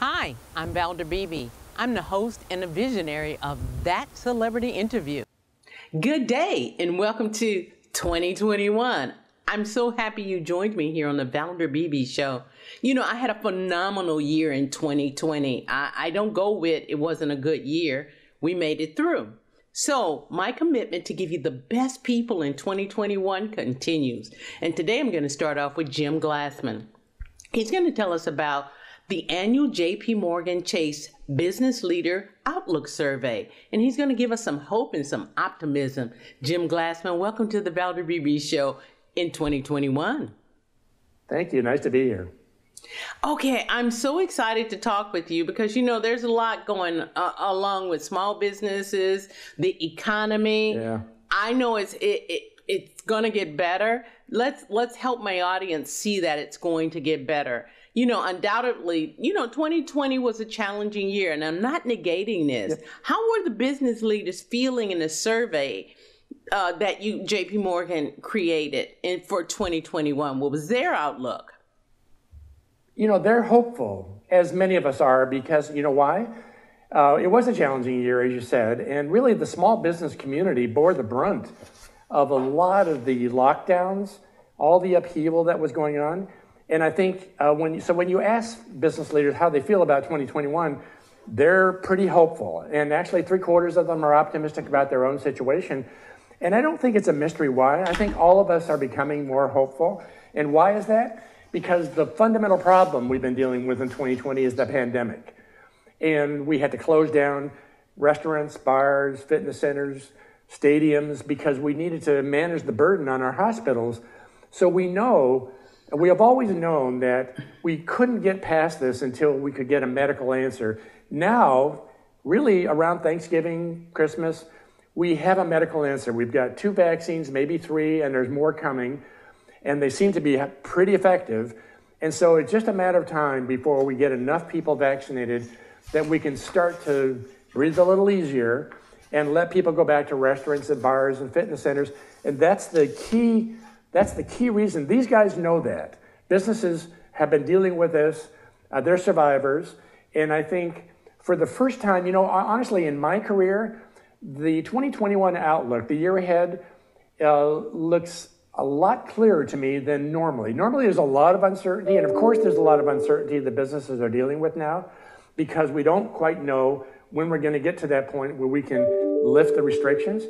Hi, I'm Valder Beebe. I'm the host and the visionary of That Celebrity Interview. Good day and welcome to 2021. I'm so happy you joined me here on the Valder Beebe Show. You know, I had a phenomenal year in 2020. I don't go with it wasn't a good year. We made it through. So my commitment to give you the best people in 2021 continues. And today I'm going to start off with Jim Glassman. He's going to tell us about the annual JP Morgan Chase Business Leader Outlook Survey. And he's going to give us some hope and some optimism. Jim Glassman, welcome to the Valder Beebe Show in 2021. Thank you. Nice to be here. Okay, I'm so excited to talk with you because, you know, there's a lot going along with small businesses, the economy. Yeah. I know it's going to get better. Let's help my audience see that it's going to get better. You know, undoubtedly, you know, 2020 was a challenging year, and I'm not negating this. Yeah. How were the business leaders feeling in the survey that you, JP Morgan, created for 2021? What was their outlook? You know, they're hopeful, as many of us are, because, you know why? It was a challenging year, as you said, and really the small business community bore the brunt of a lot of the lockdowns, all the upheaval that was going on. And I think when you ask business leaders how they feel about 2021, they're pretty hopeful. And actually 3/4 of them are optimistic about their own situation. And I don't think it's a mystery why. I think all of us are becoming more hopeful. And why is that? Because the fundamental problem we've been dealing with in 2020 is the pandemic. And we had to close down restaurants, bars, fitness centers, stadiums, because we needed to manage the burden on our hospitals. So we have always known that we couldn't get past this until we could get a medical answer. Now, really around Thanksgiving, Christmas, we have a medical answer. We've got 2 vaccines, maybe 3, and there's more coming, and they seem to be pretty effective. And so it's just a matter of time before we get enough people vaccinated that we can start to breathe a little easier and let people go back to restaurants and bars and fitness centers. And that's the key reason. These guys know that. Businesses have been dealing with this. They're survivors. And I think for the first time, you know, honestly, in my career, the 2021 outlook, the year ahead, looks a lot clearer to me than normally. Normally, there's a lot of uncertainty. And of course, there's a lot of uncertainty that businesses are dealing with now because we don't quite know when we're going to get to that point where we can lift the restrictions.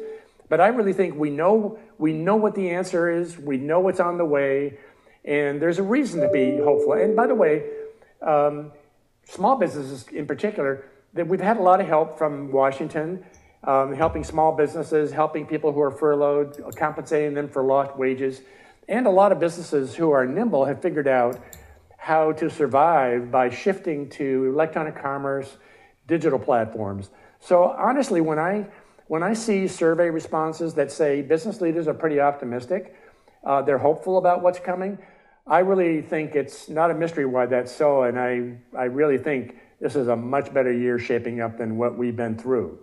But I really think we know what the answer is. We know what's on the way, and there's a reason to be hopeful. And by the way, small businesses in particular, that we've had a lot of help from Washington, helping small businesses, helping people who are furloughed, compensating them for lost wages. And a lot of businesses who are nimble have figured out how to survive by shifting to electronic commerce, digital platforms. So honestly, when I see survey responses that say business leaders are pretty optimistic, they're hopeful about what's coming, I really think it's not a mystery why that's so, and I really think this is a much better year shaping up than what we've been through.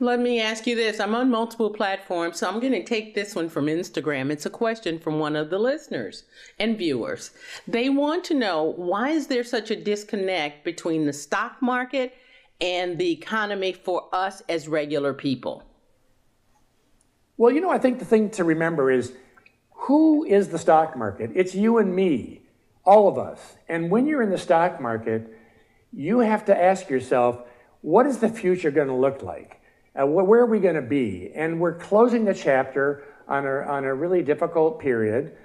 Let me ask you this. I'm on multiple platforms, so I'm going to take this one from Instagram. It's a question from one of the listeners and viewers. They want to know, why is there such a disconnect between the stock market and the economy for us as regular people? Well, you know, I think the thing to remember is, who is the stock market? It's you and me, all of us. And when you're in the stock market, you have to ask yourself, what is the future going to look like? Where are we going to be? And we're closing the chapter on a really difficult period.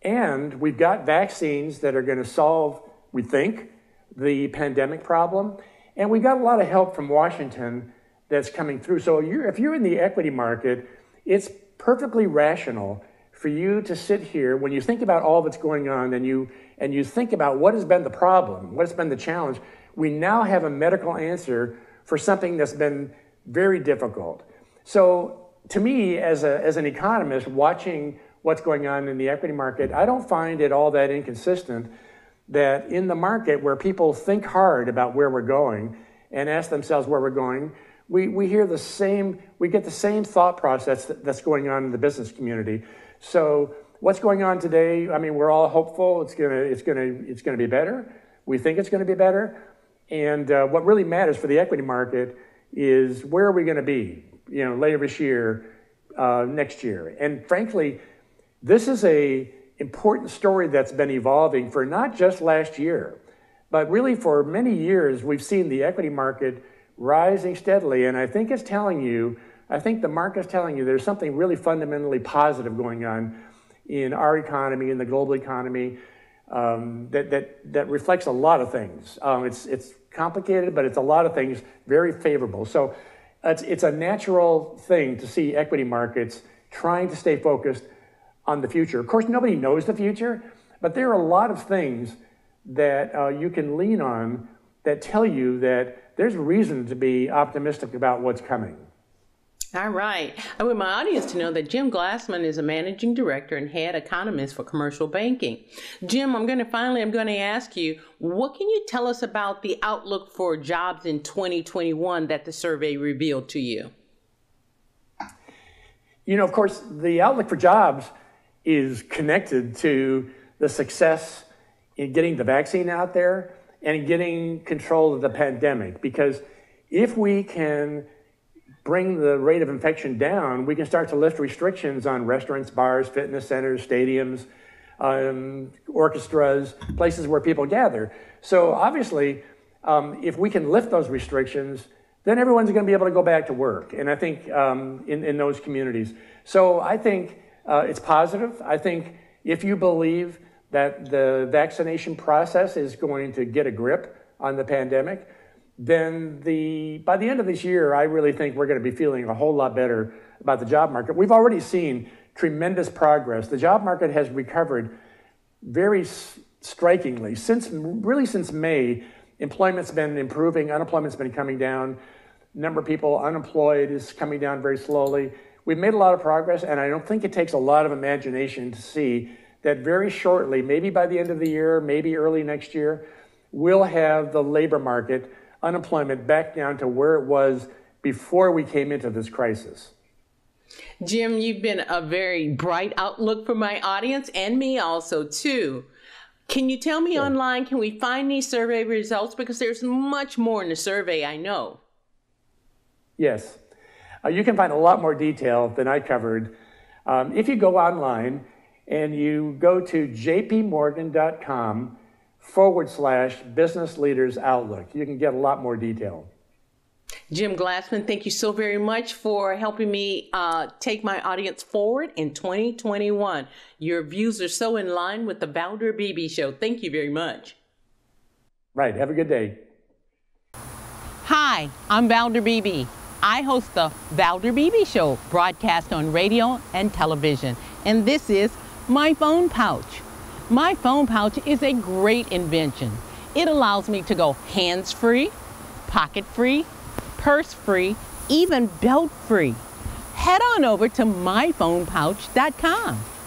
And we've got vaccines that are going to solve, we think, the pandemic problem. And we got a lot of help from Washington that's coming through. So if you're in the equity market, it's perfectly rational for you to sit here when you think about all that's going on and you think about what has been the problem, what's been the challenge. We now have a medical answer for something that's been very difficult. So to me, as an economist watching what's going on in the equity market, I don't find it all that inconsistent that in the market where people think hard about where we're going and ask themselves where we're going, we get the same thought process that's going on in the business community. So what's going on today? I mean, we're all hopeful it's gonna be better. We think it's gonna be better. And what really matters for the equity market is where are we going to be, you know, later this year, next year. And frankly, this is a important story that's been evolving for not just last year, but really for many years, we've seen the equity market rising steadily. And I think it's telling you, I think the market's telling you there's something really fundamentally positive going on in our economy, in the global economy, that reflects a lot of things. It's complicated, but it's a lot of things very favorable. So it's a natural thing to see equity markets trying to stay focused on the future. Of course, nobody knows the future, but there are a lot of things that you can lean on that tell you that there's reason to be optimistic about what's coming. All right. I want my audience to know that Jim Glassman is a managing director and head economist for commercial banking. Jim, I'm going to ask you, what can you tell us about the outlook for jobs in 2021 that the survey revealed to you? You know, of course, the outlook for jobs is connected to the success in getting the vaccine out there and getting control of the pandemic, because if we can bring the rate of infection down, we can start to lift restrictions on restaurants, bars, fitness centers, stadiums, orchestras, places where people gather. So obviously, if we can lift those restrictions, then everyone's going to be able to go back to work. And I think in those communities. So I think it's positive. I think if you believe that the vaccination process is going to get a grip on the pandemic, then by the end of this year, I really think we're going to be feeling a whole lot better about the job market. We've already seen tremendous progress. The job market has recovered very strikingly. Since May, employment's been improving, unemployment's been coming down, number of people unemployed is coming down very slowly. We've made a lot of progress, and I don't think it takes a lot of imagination to see that very shortly, maybe by the end of the year, maybe early next year, we'll have the labor market unemployment back down to where it was before we came into this crisis. Jim, you've been a very bright outlook for my audience and me also too. Can you tell me online, can we find these survey results? Because there's much more in the survey, I know. Yes, you can find a lot more detail than I covered. If you go online and you go to jpmorgan.com/business leaders outlook. You can get a lot more detail. Jim Glassman, thank you so very much for helping me take my audience forward in 2021. Your views are so in line with the Valder Beebe Show. Thank you very much. Right. Have a good day. Hi, I'm Valder Beebe. I host the Valder Beebe Show, broadcast on radio and television. And this is My Phone Pouch. My phone pouch is a great invention. It allows me to go hands-free, pocket-free, purse-free, even belt-free. Head on over to myphonepouch.com.